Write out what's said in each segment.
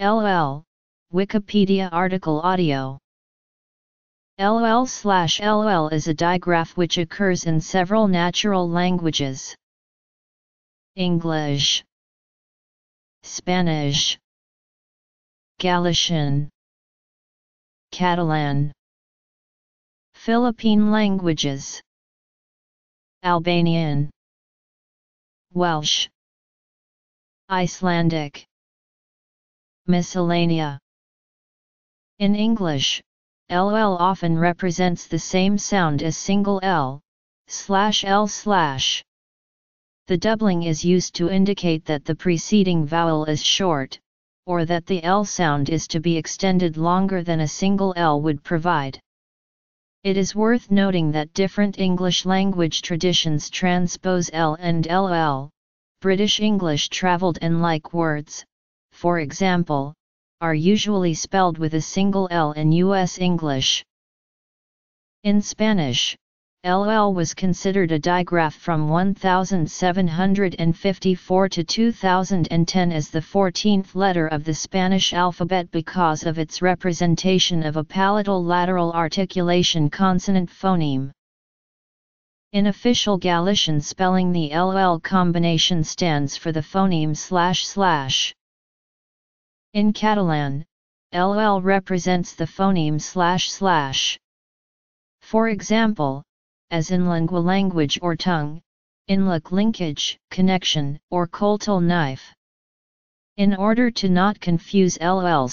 LOL, Wikipedia article audio. LOL/LOL is a digraph which occurs in several natural languages. English, Spanish, Galician, Catalan, Philippine languages, Albanian, Welsh, Icelandic, Miscellanea. In English, LOL often represents the same sound as single L/L/. The doubling is used to indicate that the preceding vowel is short, or that the L sound is to be extended longer than a single L would provide. It is worth noting that different English language traditions transpose L and LOL. British English travelled and like words, for example, are usually spelled with a single L in US English. In Spanish, LOL was considered a digraph from 1754 to 2010 as the 14th letter of the Spanish alphabet because of its representation of a palatal lateral articulation consonant phoneme. In official Galician spelling, the LOL combination stands for the phoneme //. In Catalan, LOL represents the phoneme //. For example, as in lingua language or tongue, inlock linkage, connection, or coltel knife. In order to not confuse LOL//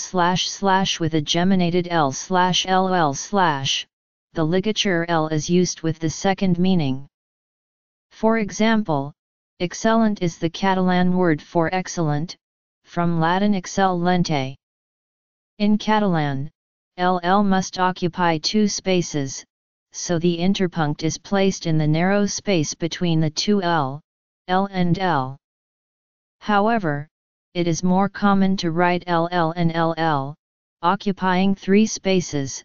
with a geminated L/LL/, the ligature L is used with the second meaning. For example, excellent is the Catalan word for excellent, from Latin excellente. In Catalan, LL must occupy two spaces, so the interpunct is placed in the narrow space between the two L and L. However, it is more common to write LL and LL, occupying three spaces.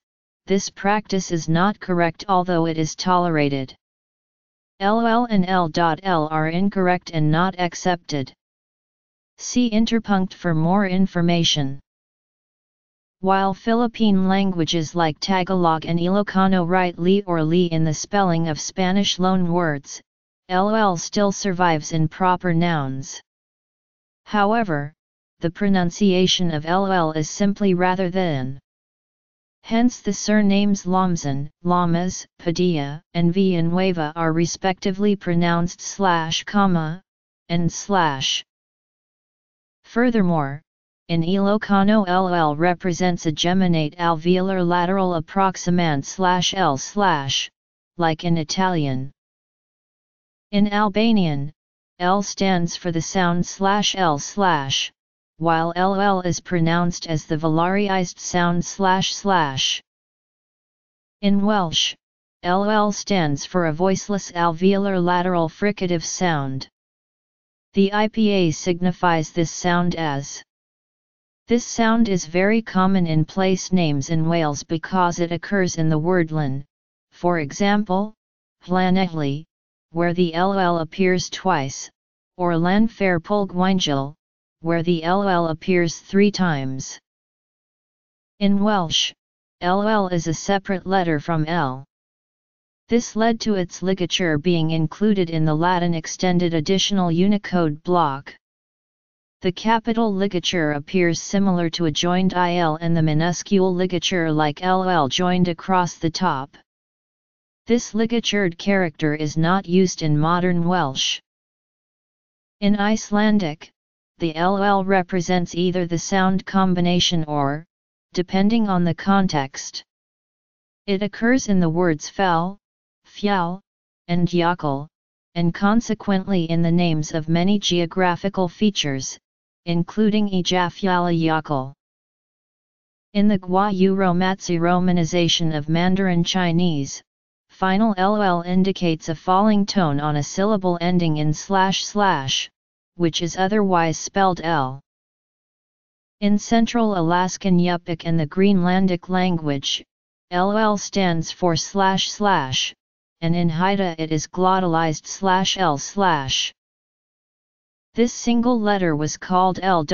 This practice is not correct, although it is tolerated. LL and L.L are incorrect and not accepted. See interpunct for more information. While Philippine languages like Tagalog and Ilocano write li or li in the spelling of Spanish loanwords, LOL still survives in proper nouns. However, the pronunciation of LOL is simply rather than. Hence the surnames Lamson, Lamas, Padilla, and Villanueva are respectively pronounced /, and /. Furthermore, in Ilocano, LL represents a geminate alveolar lateral approximant /L/, like in Italian. In Albanian, L stands for the sound /L/, while LL is pronounced as the velarized sound //. In Welsh, LL stands for a voiceless alveolar lateral fricative sound. The IPA signifies this sound as. This sound is very common in place names in Wales because it occurs in the word llan, for example, Llanelli, where the LL appears twice, or Llanfairpwllgwyngyll, where the LL appears three times. In Welsh, LL is a separate letter from L. This led to its ligature being included in the Latin extended additional Unicode block. The capital ligature appears similar to a joined IL and the minuscule ligature like LL joined across the top. This ligatured character is not used in modern Welsh. In Icelandic, the LL represents either the sound combination or, depending on the context. It occurs in the words fel, fjall, and jackal, and consequently in the names of many geographical features, including Eyjafjalla Jökull. In the Guayuromatsi romanization of Mandarin Chinese, final LL indicates a falling tone on a syllable ending in //, which is otherwise spelled L. In Central Alaskan Yup'ik and the Greenlandic language, LL stands for //. And in Haida it is glottalized /L/. This single letter was called L.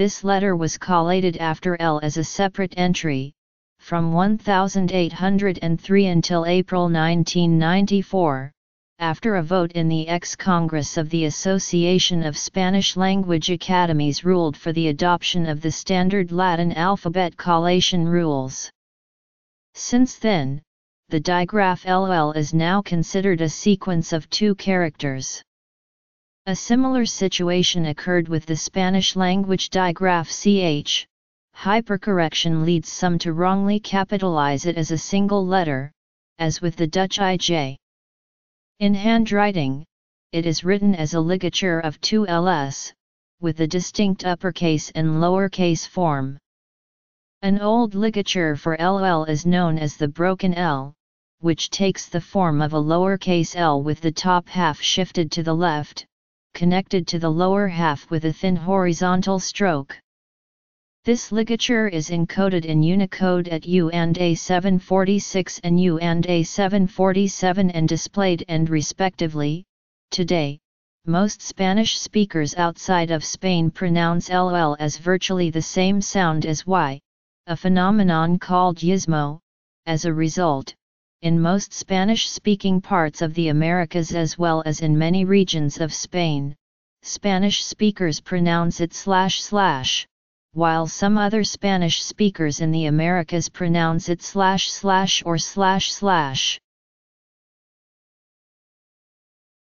This letter was collated after L as a separate entry, from 1803 until April 1994, after a vote in the ex-Congress of the Association of Spanish Language Academies ruled for the adoption of the standard Latin alphabet collation rules. Since then, the digraph LL is now considered a sequence of two characters. A similar situation occurred with the Spanish language digraph CH. Hypercorrection leads some to wrongly capitalize it as a single letter, as with the Dutch IJ. In handwriting, it is written as a ligature of two LS, with a distinct uppercase and lowercase form. An old ligature for LL is known as the broken L, which takes the form of a lowercase l with the top half shifted to the left, connected to the lower half with a thin horizontal stroke. This ligature is encoded in Unicode at U&A746 and U&A747 and displayed and respectively. Today, most Spanish speakers outside of Spain pronounce LL as virtually the same sound as Y, a phenomenon called yismo. As a result, in most Spanish-speaking parts of the Americas as well as in many regions of Spain, Spanish speakers pronounce it //, while some other Spanish speakers in the Americas pronounce it // or //.